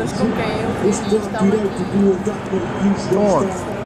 pessoas com quem eu vivi estão aqui.